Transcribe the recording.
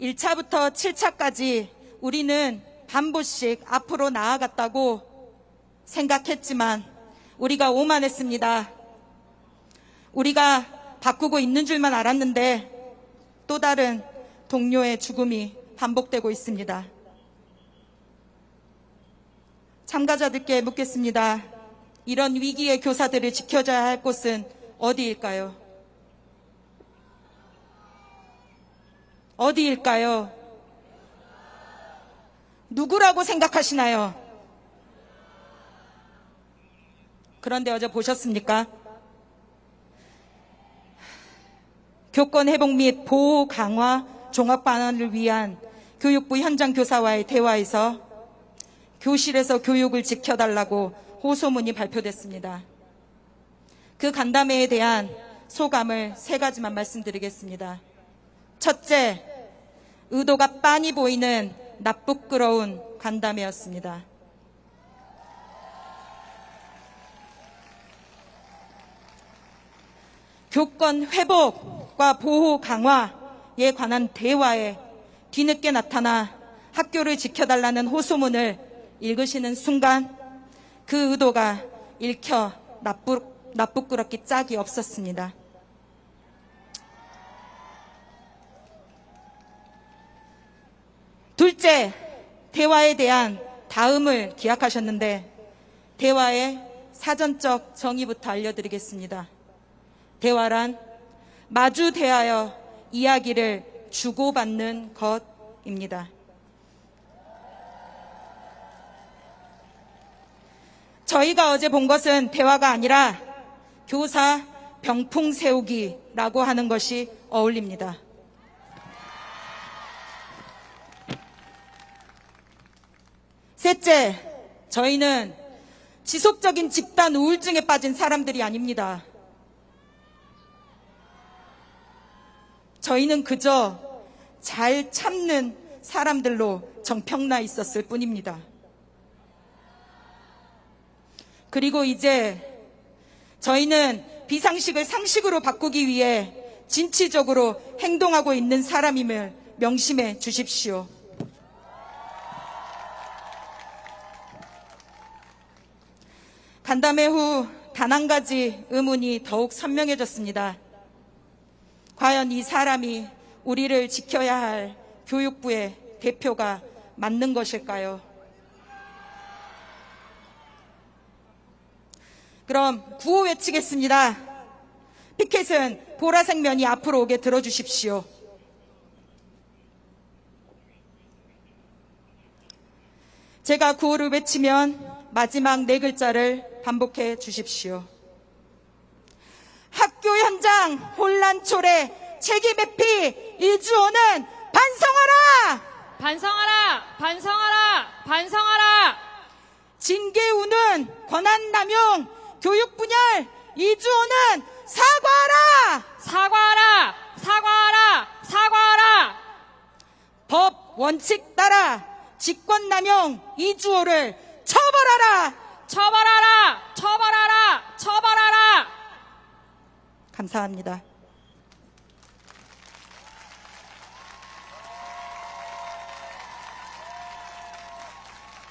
1차부터 7차까지 우리는 반보씩 앞으로 나아갔다고 생각했지만 우리가 오만했습니다. 우리가 바꾸고 있는 줄만 알았는데 또 다른 동료의 죽음이 반복되고 있습니다. 참가자들께 묻겠습니다. 이런 위기의 교사들을 지켜줘야 할 곳은 어디일까요? 어디일까요? 누구라고 생각하시나요? 그런데 어제 보셨습니까? 교권 회복 및 보호 강화 종합 방안을 위한 교육부 현장 교사와의 대화에서 교실에서 교육을 지켜달라고 호소문이 발표됐습니다. 그 간담회에 대한 소감을 세 가지만 말씀드리겠습니다. 첫째, 의도가 빤히 보이는 나쁘끄러운 간담회였습니다. 교권 회복과 보호 강화에 관한 대화에 뒤늦게 나타나 학교를 지켜달라는 호소문을 읽으시는 순간 그 의도가 읽혀 나쁘끄럽기 짝이 없었습니다. 둘째, 대화에 대한 다음을 기약하셨는데 대화의 사전적 정의부터 알려드리겠습니다. 대화란 마주 대하여 이야기를 주고받는 것입니다. 저희가 어제 본 것은 대화가 아니라 교사 병풍 세우기라고 하는 것이 어울립니다. 셋째, 저희는 지속적인 집단 우울증에 빠진 사람들이 아닙니다. 저희는 그저 잘 참는 사람들로 정평나 있었을 뿐입니다. 그리고 이제 저희는 비상식을 상식으로 바꾸기 위해 진취적으로 행동하고 있는 사람임을 명심해 주십시오. 간담회 후 단 한 가지 의문이 더욱 선명해졌습니다. 과연 이 사람이 우리를 지켜야 할 교육부의 대표가 맞는 것일까요? 그럼 구호 외치겠습니다. 피켓은 보라색 면이 앞으로 오게 들어주십시오. 제가 구호를 외치면 마지막 네 글자를 반복해 주십시오. 학교 현장 혼란 초래 책임 회피 이주호는 반성하라! 반성하라! 반성하라! 반성하라! 징계우는 권한남용 교육분열 이주호는 사과하라! 사과하라! 사과하라! 사과하라! 법 원칙 따라 직권남용 이주호를 처벌하라! 처벌하라! 처벌하라! 처벌하라! 감사합니다.